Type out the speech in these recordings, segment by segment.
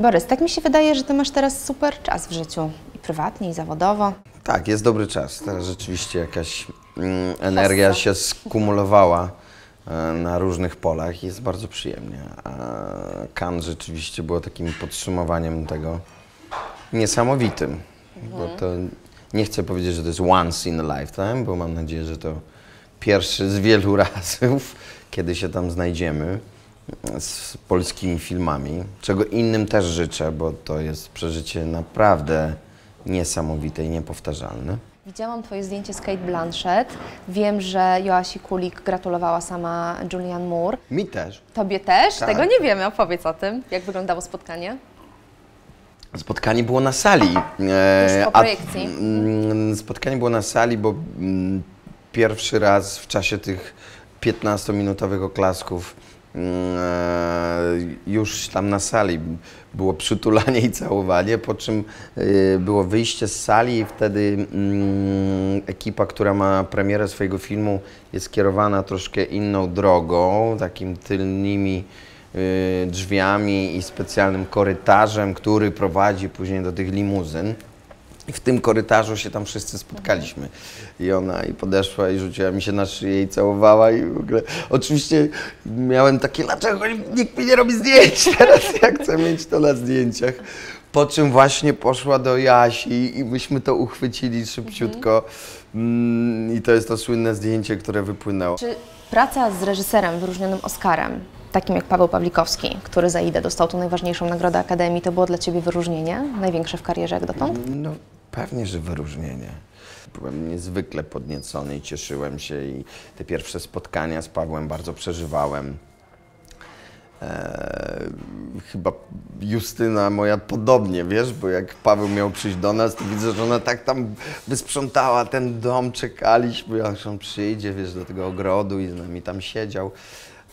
Borys, tak mi się wydaje, że ty masz teraz super czas w życiu. I prywatnie, i zawodowo. Tak, jest dobry czas. Teraz rzeczywiście jakaś energia się skumulowała na różnych polach i jest bardzo przyjemnie. A Cannes rzeczywiście było takim podsumowaniem tego niesamowitym. Bo to nie chcę powiedzieć, że to jest once in a lifetime, bo mam nadzieję, że to pierwszy z wielu razów, kiedy się tam znajdziemy z polskimi filmami, czego innym też życzę, bo to jest przeżycie naprawdę niesamowite i niepowtarzalne. Widziałam twoje zdjęcie z Kate Blanchett. Wiem, że Joasi Kulik gratulowała sama Julianne Moore. Mi też. Tobie też? Tak. Tego nie wiemy. Opowiedz o tym. Jak wyglądało spotkanie? Spotkanie było na sali. Już po projekcji. Spotkanie było na sali, bo pierwszy raz w czasie tych 15-minutowych oklasków już tam na sali było przytulanie i całowanie, po czym było wyjście z sali i wtedy ekipa, która ma premierę swojego filmu, jest kierowana troszkę inną drogą, takim tylnymi drzwiami i specjalnym korytarzem, który prowadzi później do tych limuzyn. I w tym korytarzu się tam wszyscy spotkaliśmy. I ona i podeszła i rzuciła mi się na szyję i całowała i w ogóle... Oczywiście miałem takie, dlaczego nikt mi nie robi zdjęć teraz, ja chcę mieć to na zdjęciach. Po czym właśnie poszła do Jasi i myśmy to uchwycili szybciutko. I to jest to słynne zdjęcie, które wypłynęło. Czy praca z reżyserem wyróżnionym Oscarem, takim jak Paweł Pawlikowski, który za Idę dostał tą najważniejszą nagrodę Akademii, to było dla ciebie wyróżnienie? Największe w karierze jak dotąd? No pewnie, że wyróżnienie. Byłem niezwykle podniecony i cieszyłem się i te pierwsze spotkania z Pawłem bardzo przeżywałem. Chyba Justyna moja podobnie, wiesz, bo jak Paweł miał przyjść do nas, to widzę, że ona tak tam wysprzątała ten dom, czekaliśmy, aż on przyjdzie, wiesz, do tego ogrodu i z nami tam siedział.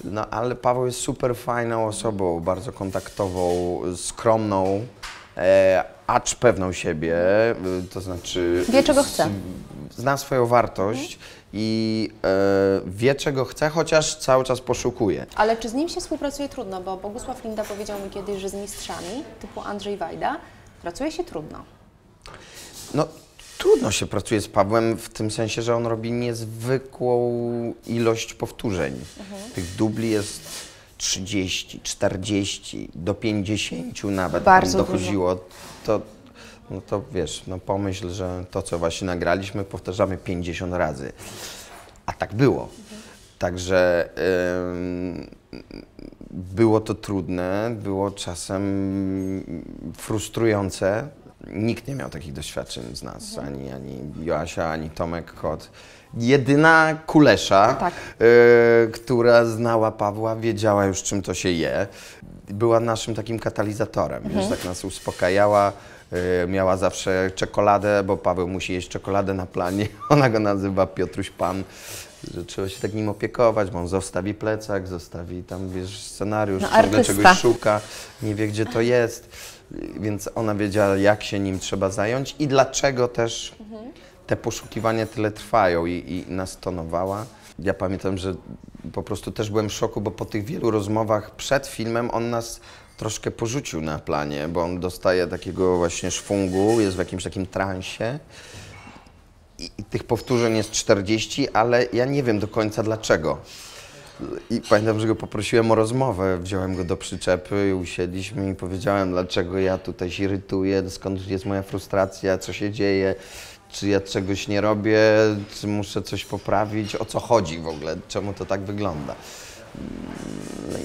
No ale Paweł jest super fajną osobą, bardzo kontaktową, skromną, acz pewną siebie, to znaczy... Wie, czego chce. Zna swoją wartość i wie, czego chce, chociaż cały czas poszukuje. Ale czy z nim się współpracuje trudno? Bo Bogusław Linda powiedział mi kiedyś, że z mistrzami typu Andrzej Wajda pracuje się trudno. No. Trudno się pracuje z Pawłem w tym sensie, że on robi niezwykłą ilość powtórzeń. Tych dubli jest 30, 40, do 50 nawet bardzo dochodziło. Dużo. To, no to wiesz, no pomyśl, że to, co właśnie nagraliśmy, powtarzamy 50 razy. A tak było. Także było to trudne, było czasem frustrujące. Nikt nie miał takich doświadczeń z nas, ani Joasia, ani Tomek Kot. Jedyna Kulesza, która znała Pawła, wiedziała już, czym to się je. Była naszym takim katalizatorem, wiesz, tak nas uspokajała. Miała zawsze czekoladę, bo Paweł musi jeść czekoladę na planie. Ona go nazywa Piotruś Pan, że trzeba się tak nim opiekować, bo on zostawi plecak, zostawi tam, wiesz, scenariusz, no, ciągle czegoś szuka, nie wie, gdzie to jest. Więc ona wiedziała, jak się nim trzeba zająć i dlaczego też te poszukiwania tyle trwają i nas tonowała. Ja pamiętam, że po prostu też byłem w szoku, bo po tych wielu rozmowach przed filmem on nas troszkę porzucił na planie, bo on dostaje takiego właśnie szwungu, jest w jakimś takim transie. I tych powtórzeń jest 40, ale ja nie wiem do końca dlaczego. I pamiętam, że go poprosiłem o rozmowę, wziąłem go do przyczepy, usiedliśmy i powiedziałem, dlaczego ja tutaj się irytuję, skąd jest moja frustracja, co się dzieje, czy ja czegoś nie robię, czy muszę coś poprawić, o co chodzi w ogóle, czemu to tak wygląda.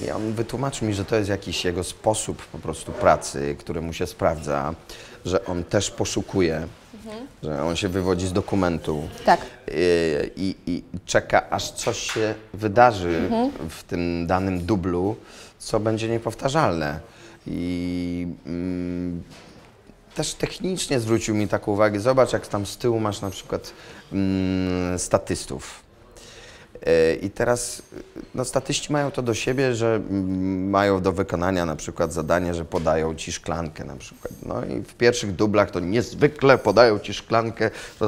I on wytłumaczył mi, że to jest jakiś jego sposób po prostu pracy, który mu się sprawdza, że on też poszukuje. Że on się wywodzi z dokumentu i czeka, aż coś się wydarzy w tym danym dublu, co będzie niepowtarzalne. I też technicznie zwrócił mi taką uwagę, zobacz, jak tam z tyłu masz na przykład statystów. I teraz no, statyści mają to do siebie, że mają do wykonania na przykład zadanie, że podają ci szklankę na przykład. No i w pierwszych dublach to niezwykle podają ci szklankę, to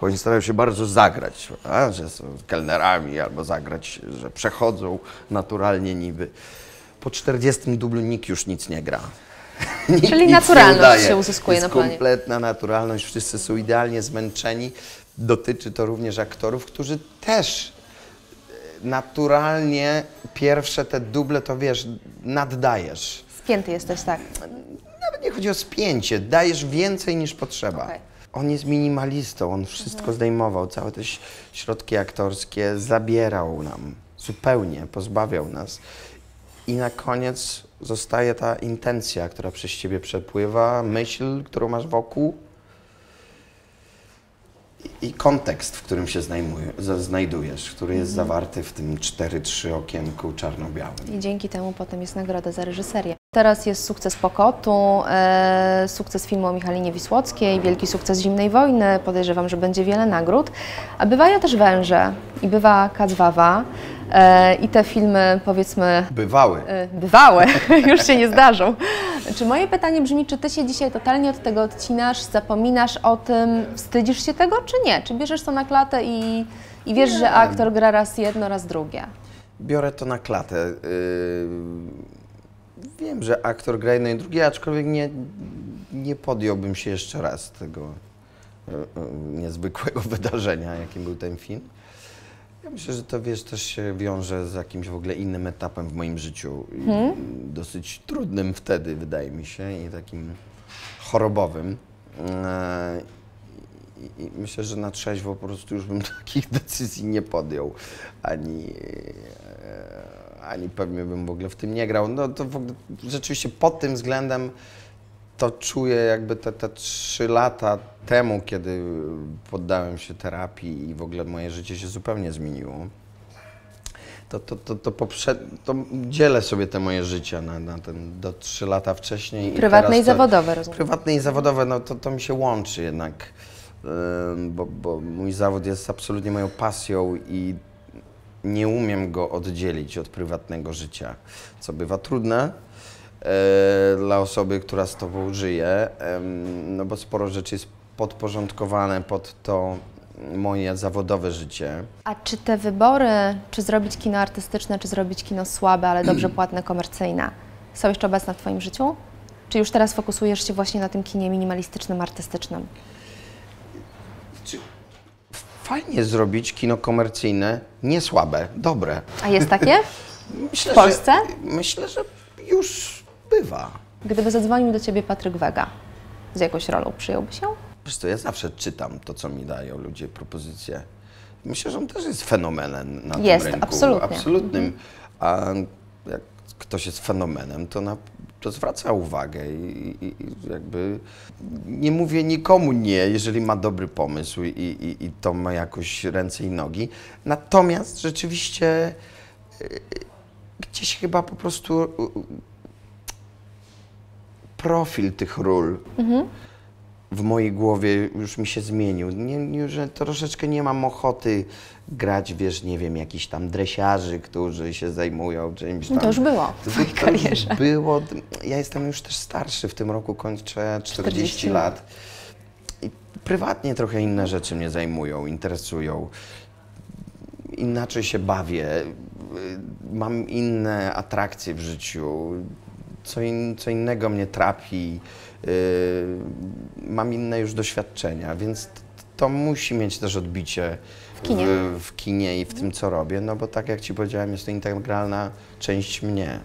oni starają się bardzo zagrać, a, że są kelnerami albo zagrać, że przechodzą naturalnie niby. Po 40 dublu nikt już nic nie gra. Czyli naturalność się uzyskuje na planie. Kompletna naturalność, wszyscy są idealnie zmęczeni. Dotyczy to również aktorów, którzy też naturalnie pierwsze te duble to wiesz, naddajesz. Spięty jesteś, tak? Nawet nie chodzi o spięcie, dajesz więcej niż potrzeba. Okay. On jest minimalistą, on wszystko zdejmował, całe te środki aktorskie zabierał nam, zupełnie pozbawiał nas. I na koniec zostaje ta intencja, która przez ciebie przepływa, myśl, którą masz wokół i kontekst, w którym się znajdujesz, który jest zawarty w tym 4-3 okienku czarno-białym. I dzięki temu potem jest nagroda za reżyserię. Teraz jest sukces Pokotu, sukces filmu o Michalinie Wisłockiej, wielki sukces Zimnej Wojny, podejrzewam, że będzie wiele nagród. A bywają też Węże i bywa Kacwawa. I te filmy, powiedzmy... Bywały. Bywały, już się nie zdarzą. Czy moje pytanie brzmi, czy ty się dzisiaj totalnie od tego odcinasz, zapominasz o tym, wstydzisz się tego, czy nie? Czy bierzesz to na klatę i wiesz, że aktor gra raz jedno, raz drugie? Biorę to na klatę. Wiem, że aktor gra jedno i drugie, aczkolwiek nie podjąłbym się jeszcze raz tego niezwykłego wydarzenia, jakim był ten film. Ja myślę, że to wiesz, też się wiąże z jakimś w ogóle innym etapem w moim życiu. Dosyć trudnym wtedy, wydaje mi się, i takim chorobowym. I myślę, że na trzeźwo po prostu już bym takich decyzji nie podjął, ani pewnie bym w ogóle w tym nie grał. No to w ogóle, rzeczywiście pod tym względem to czuję jakby te 3 lata temu, kiedy poddałem się terapii i w ogóle moje życie się zupełnie zmieniło. To dzielę sobie te moje życie na ten, do 3 lata wcześniej. Prywatne i zawodowe, rozumiem. Prywatne i zawodowe, no to mi się łączy jednak, bo mój zawód jest absolutnie moją pasją i nie umiem go oddzielić od prywatnego życia, co bywa trudne dla osoby, która z tobą żyje, no bo sporo rzeczy jest podporządkowane pod to moje zawodowe życie. A czy te wybory, czy zrobić kino artystyczne, czy zrobić kino słabe, ale dobrze płatne, komercyjne, są jeszcze obecne w twoim życiu? Czy już teraz fokusujesz się właśnie na tym kinie minimalistycznym, artystycznym? Fajnie zrobić kino komercyjne, nie słabe, dobre. A jest takie? W Polsce? Myślę, że już bywa. Gdyby zadzwonił do ciebie Patryk Vega, z jakąś rolą przyjąłby się? Wiesz co, ja zawsze czytam to, co mi dają ludzie, propozycje. Myślę, że on też jest fenomenem na tym rynku. Absolutnie. Absolutnym. A jak ktoś jest fenomenem, to zwraca uwagę i jakby nie mówię nikomu nie, jeżeli ma dobry pomysł i to ma jakoś ręce i nogi. Natomiast rzeczywiście gdzieś chyba po prostu profil tych ról w mojej głowie już mi się zmienił. Już troszeczkę nie mam ochoty grać, wiesz, nie wiem, jakichś tam dresiarzy, którzy się zajmują czymś tam. No to już było w twojej karierze. Było. Ja jestem już też starszy, w tym roku kończę 40 lat. I prywatnie trochę inne rzeczy mnie zajmują, interesują. Inaczej się bawię, mam inne atrakcje w życiu, co innego mnie trapi, mam inne już doświadczenia, więc to musi mieć też odbicie w kinie i w tym, co robię, no bo tak jak ci powiedziałem, jest to integralna część mnie.